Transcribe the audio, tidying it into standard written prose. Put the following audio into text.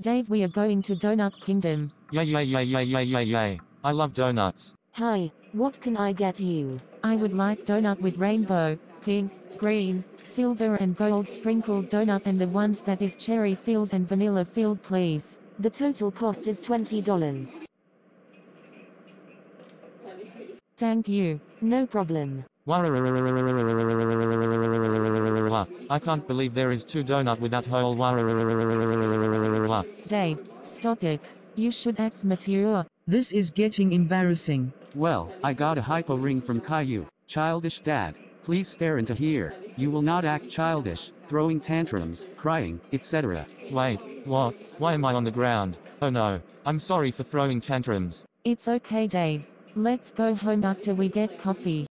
Dave, we are going to Donut Kingdom. Yay. I love donuts. Hi, what can I get you? I would like donut with rainbow, pink, green, silver and gold sprinkled donut, and the ones that is cherry filled and vanilla filled, please. The total cost is $20. Thank you. No problem. I can't believe there is two donut without hole. Dave, stop it. You should act mature. This is getting embarrassing. Well, I got a hypo ring from Caillou. Childish Dad, please stare into here. You will not act childish, throwing tantrums, crying, etc. Wait, what? Why am I on the ground? Oh no, I'm sorry for throwing tantrums. It's okay, Dave. Let's go home after we get coffee.